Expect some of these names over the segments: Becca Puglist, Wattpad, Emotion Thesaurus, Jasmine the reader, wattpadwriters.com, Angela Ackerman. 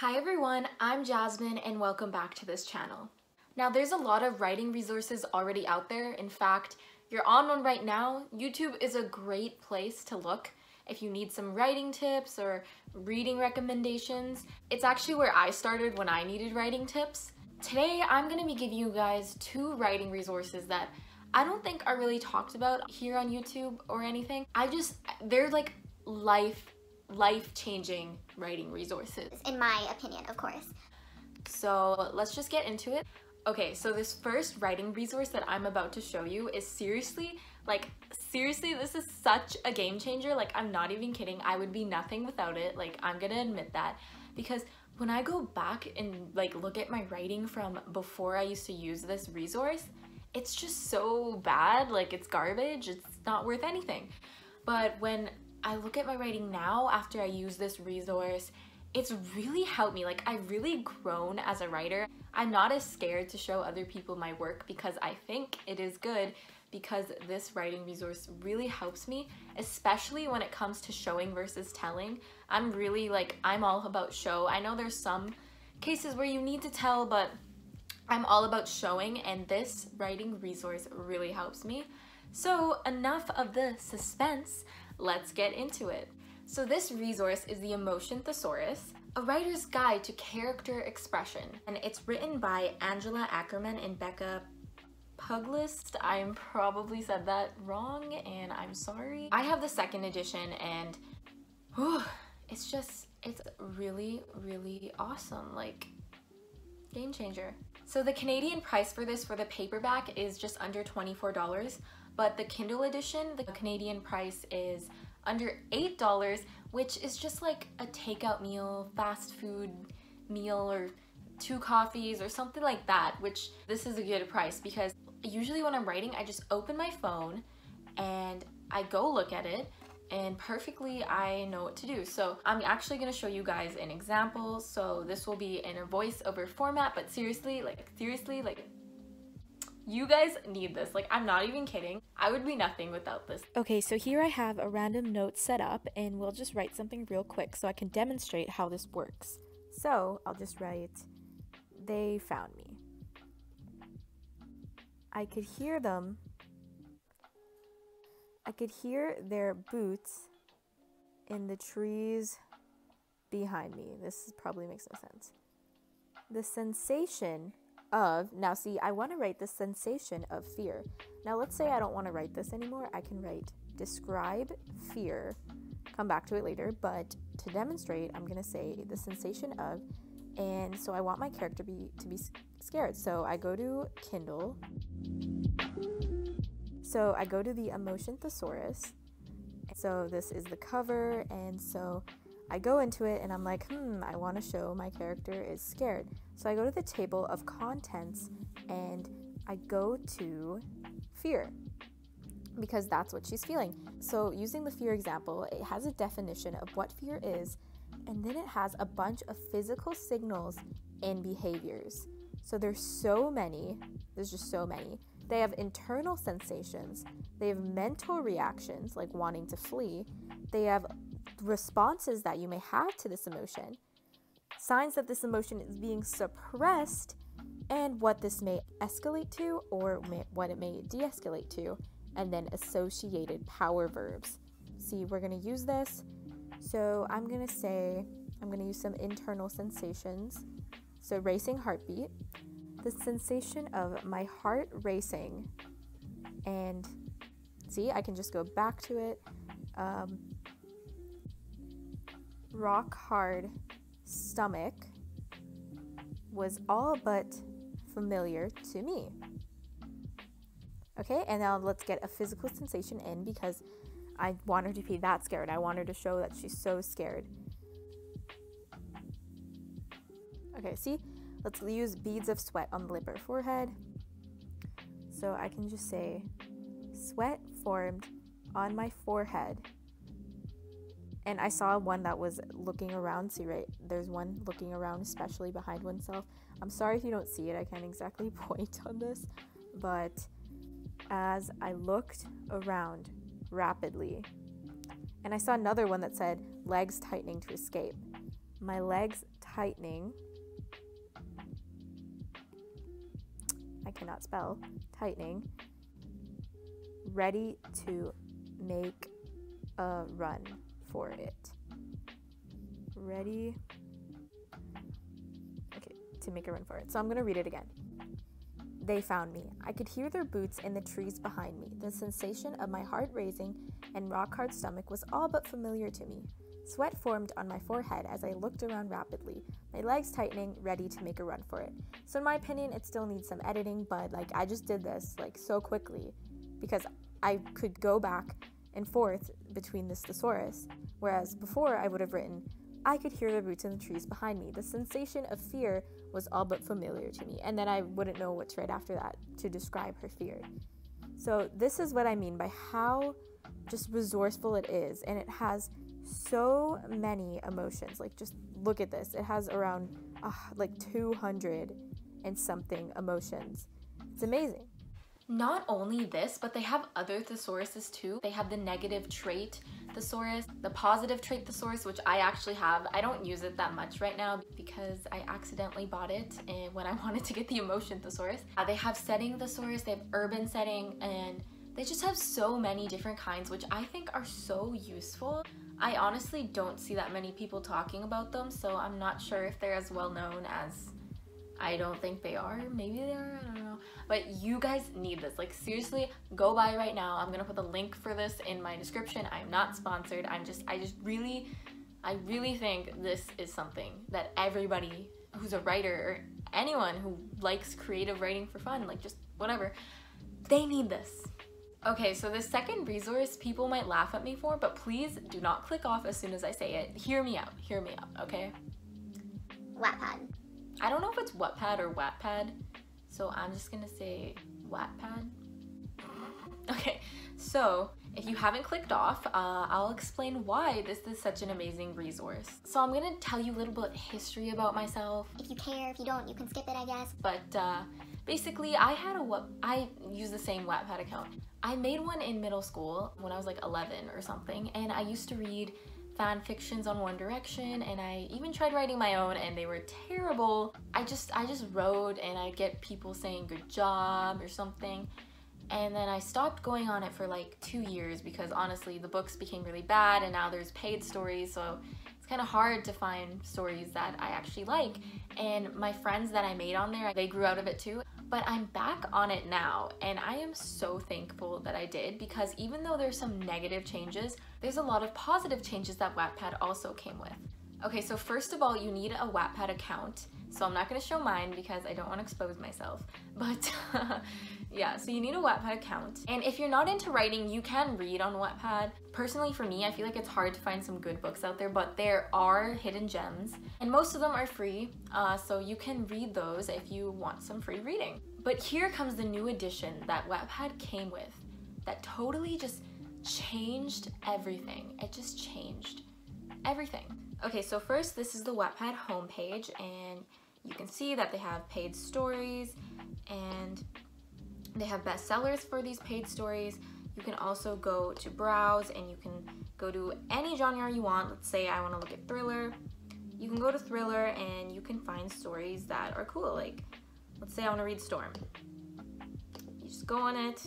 Hi everyone, I'm Jasmine and welcome back to this channel. Now there's a lot of writing resources already out there. In fact, you're on one right now. YouTube is a great place to look if you need some writing tips or reading recommendations. It's actually where I started when I needed writing tips. Today I'm going to be giving you guys two writing resources that I don't think are really talked about here on YouTube or anything. They're like life-changing writing resources. In my opinion, of course. So let's just get into it. Okay, so this first writing resource that I'm about to show you is seriously, this is such a game changer. Like, I'm not even kidding. I would be nothing without it. Like, I'm gonna admit that, because when I go back and like look at my writing from before I used to use this resource, it's just so bad. Like, it's garbage. It's not worth anything. But when I look at my writing now after I use this resource, it's really helped me. Like, I've really grown as a writer. I'm not as scared to show other people my work because I think it is good, because this writing resource really helps me, especially when it comes to showing versus telling. I'm all about show. I know there's some cases where you need to tell, but I'm all about showing, and this writing resource really helps me. So enough of the suspense. Let's get into it. So this resource is the Emotion Thesaurus, a writer's guide to character expression, and it's written by Angela Ackerman and Becca Puglist. I probably said that wrong and I'm sorry. I have the second edition and it's really, really awesome. Like, game changer. So the Canadian price for this, for the paperback, is just under $24. But the Kindle edition, the Canadian price is under $8, which is just like a takeout meal, fast food meal, or two coffees or something like that, which this is a good price because usually when I'm writing, I just open my phone and I go look at it and perfectly I know what to do. So I'm actually gonna show you guys an example. So this will be in a voiceover format, but seriously, you guys need this. Like, I'm not even kidding. I would be nothing without this. Okay, so here I have a random note set up and we'll just write something real quick so I can demonstrate how this works. So I'll just write, "They found me. I could hear them. I could hear their boots in the trees behind me." This probably makes no sense. "The sensation of," now see, I want to write "the sensation of fear." Now let's say I don't want to write this anymore. I can write "describe fear," come back to it later, but to demonstrate I'm gonna say "the sensation of," and so I want my character to be scared. So I go to Kindle, so I go to the Emotion Thesaurus. So this is the cover, and so I go into it and I'm like, I want to show my character is scared. So I go to the table of contents and I go to fear, because that's what she's feeling. So using the fear example, it has a definition of what fear is, and then it has a bunch of physical signals and behaviors. So there's so many, there's just so many. They have internal sensations, they have mental reactions like wanting to flee, they have responses that you may have to this emotion, signs that this emotion is being suppressed, and what this may escalate to or what it may de-escalate to, and then associated power verbs. See, we're going to use this. So I'm going to say, I'm going to use some internal sensations. So racing heartbeat, the sensation of my heart racing, and see, I can just go back to it. Rock hard stomach was all but familiar to me. Okay, and now let's get a physical sensation in, because I want her to be that scared. I want her to show that she's so scared. Okay, see, let's use beads of sweat on the lip or forehead. So I can just say, "Sweat formed on my forehead." And I saw one that was looking around. See, right? There's one looking around, especially behind oneself. I'm sorry if you don't see it. I can't exactly point on this. But as I looked around rapidly, and I saw another one that said, "Legs tightening to escape." My legs tightening. I cannot spell tightening. Ready to make a run for it. Ready. Okay, to make a run for it. So I'm gonna read it again. They found me. I could hear their boots in the trees behind me. The sensation of my heart racing and rock-hard stomach was all but familiar to me. Sweat formed on my forehead as I looked around rapidly, my legs tightening, ready to make a run for it. So in my opinion, it still needs some editing, but like I just did this like so quickly because I could go back and forth between this thesaurus, whereas before I would have written, I could hear the roots in the trees behind me. The sensation of fear was all but familiar to me. And then I wouldn't know what to write after that to describe her fear. So this is what I mean by how just resourceful it is. And it has so many emotions. Like, just look at this. It has around like 200 and something emotions. It's amazing. Not only this, but they have other thesauruses too. They have the negative trait thesaurus, the positive trait thesaurus, which I actually have. I don't use it that much right now because I accidentally bought it and when I wanted to get the emotion thesaurus. They have setting thesaurus, they have urban setting, and they just have so many different kinds, which I think are so useful. I honestly don't see that many people talking about them, so I'm not sure if they're as well known as I don't think they are. Maybe they are, I don't know. But you guys need this. Like, seriously, go buy right now. I'm gonna put the link for this in my description. I'm not sponsored. I really think this is something that everybody who's a writer or anyone who likes creative writing for fun, like just whatever, they need this. Okay, so the second resource people might laugh at me for, but please do not click off as soon as I say it. Hear me out, okay? Wattpad. I don't know if it's Wattpad or Wattpad, so I'm just gonna say Wattpad. Okay, so if you haven't clicked off, I'll explain why this is such an amazing resource. So I'm gonna tell you a little bit of history about myself. If you care, if you don't, you can skip it, I guess. But basically, I use the same Wattpad account. I made one in middle school when I was like 11 or something, and I used to read fan fictions on One Direction, and I even tried writing my own and they were terrible. I just wrote and I'd get people saying good job or something, and then I stopped going on it for like 2 years because honestly the books became really bad and now there's paid stories, so it's kind of hard to find stories that I actually like. And my friends that I made on there, they grew out of it too. But I'm back on it now, and I am so thankful that I did, because even though there's some negative changes, there's a lot of positive changes that Wattpad also came with. Okay, so first of all, you need a Wattpad account. So I'm not gonna show mine because I don't wanna expose myself, but yeah, so you need a Wattpad account. And if you're not into writing, you can read on Wattpad. Personally, for me, I feel like it's hard to find some good books out there, but there are hidden gems, and most of them are free, so you can read those if you want some free reading. But here comes the new addition that Wattpad came with that totally just changed everything. It just changed everything. Okay, so first, this is the Wattpad homepage, and you can see that they have paid stories, and they have bestsellers for these paid stories. You can also go to browse, and you can go to any genre you want. Let's say I want to look at thriller. You can go to thriller, and you can find stories that are cool. Like, let's say I want to read Storm. You just go on it,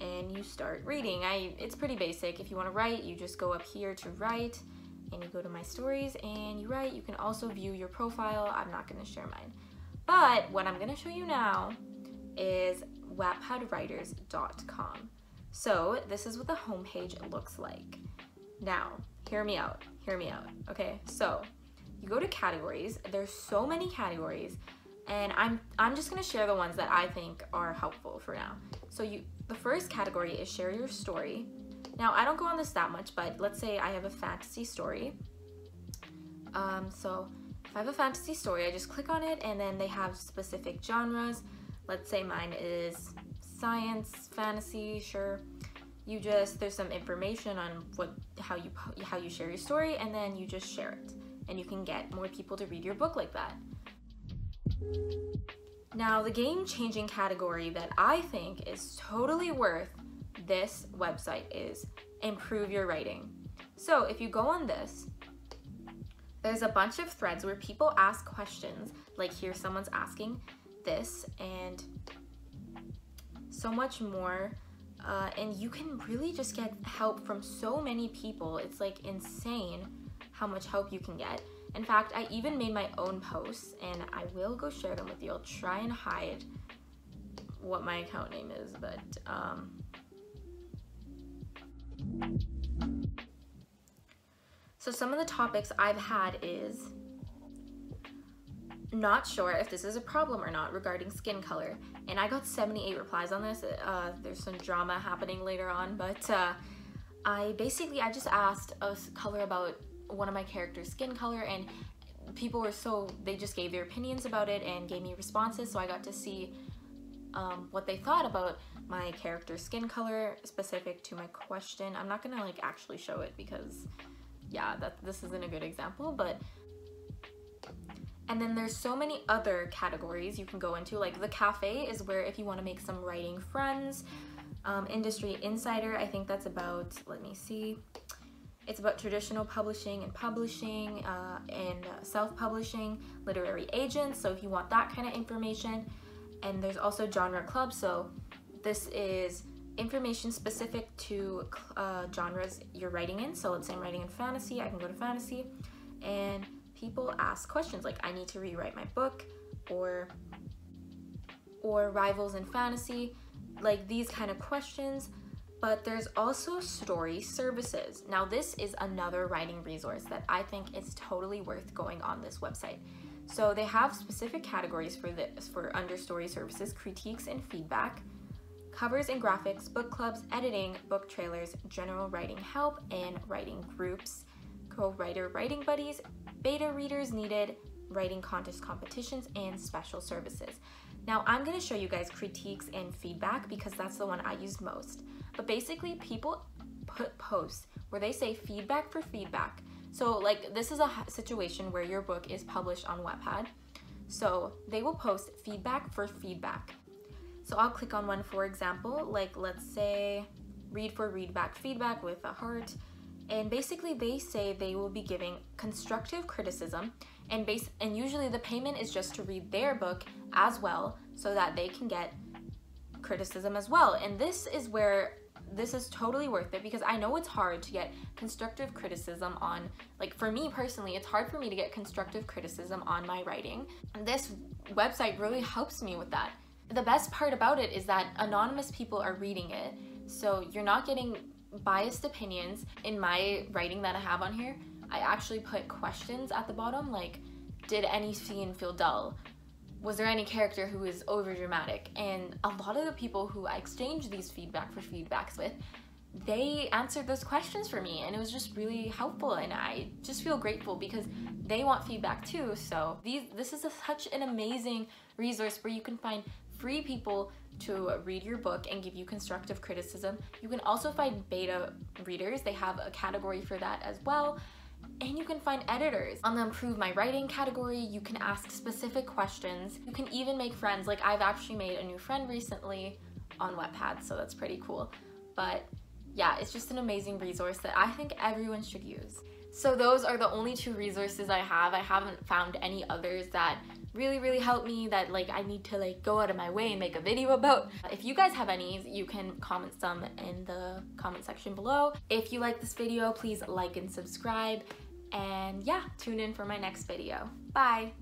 and you start reading. It's pretty basic. If you want to write, you just go up here to write, and you go to my stories and you write. You can also view your profile. I'm not gonna share mine. But what I'm gonna show you now is wattpadwriters.com. So this is what the homepage looks like. Now, hear me out, okay? So you go to categories, there's so many categories, and I'm just gonna share the ones that I think are helpful for now. So the first category is share your story. Now, I don't go on this that much, but let's say I have a fantasy story. So if I have a fantasy story, I just click on it, and then they have specific genres. Let's say mine is science, fantasy, sure. There's some information on how you share your story, and then you just share it. And you can get more people to read your book like that. Now, the game-changing category that I think is totally worth this website is improve your writing. So if you go on this There's a bunch of threads where people ask questions, like here someone's asking this and so much more, and you can really just get help from so many people. It's like insane how much help you can get. In fact, I even made my own posts and I will go share them with you. I'll try and hide what my account name is, but so some of the topics I've had is not sure if this is a problem or not regarding skin color, and I got 78 replies on this. There's some drama happening later on, but I just asked a color about one of my character's skin color, and people were they just gave their opinions about it and gave me responses, so I got to see what they thought about my character's skin color specific to my question. I'm not gonna like actually show it because yeah, this isn't a good example, but... And then there's so many other categories you can go into, like the cafe is where if you want to make some writing friends, industry insider, I think that's about, let me see, it's about traditional publishing and publishing and self-publishing, literary agents, so if you want that kind of information. And there's also genre club, so this is information specific to genres you're writing in. So let's say I'm writing in fantasy, I can go to fantasy, and people ask questions like I need to rewrite my book, or rivals in fantasy, like these kind of questions. But there's also story services. Now this is another writing resource that I think is totally worth going on this website. So they have specific categories for this, for understory services, critiques and feedback, covers and graphics, book clubs, editing, book trailers, general writing help, and writing groups, co-writer writing buddies, beta readers needed, writing contest competitions, and special services. Now I'm going to show you guys critiques and feedback because that's the one I use most. But basically people put posts where they say feedback for feedback. So like this is a situation where your book is published on Wattpad. So they will post feedback for feedback. So I'll click on one, for example, like let's say read for readback feedback with a heart, and basically they say they will be giving constructive criticism, and usually the payment is just to read their book as well so that they can get criticism as well. And this is where this is totally worth it, because I know it's hard to get constructive criticism on, like for me personally, it's hard for me to get constructive criticism on my writing, and this website really helps me with that. The best part about it is that anonymous people are reading it, so you're not getting biased opinions. In my writing that I have on here, I actually put questions at the bottom, like did any scene feel dull? Was there any character who is overdramatic? And a lot of the people who I exchanged these feedback for feedbacks with, they answered those questions for me, and it was just really helpful, and I just feel grateful because they want feedback too. So this is such an amazing resource where you can find free people to read your book and give you constructive criticism. You can also find beta readers, they have a category for that as well. And you can find editors. On the Improve My Writing category, you can ask specific questions. You can even make friends, like I've actually made a new friend recently on Wattpad, so that's pretty cool. But yeah, it's just an amazing resource that I think everyone should use. So those are the only two resources I have. I haven't found any others that really help me, that like I need to like go out of my way and make a video about. If you guys have any, you can comment some in the comment section below. If you like this video, please like and subscribe, and yeah, tune in for my next video. Bye!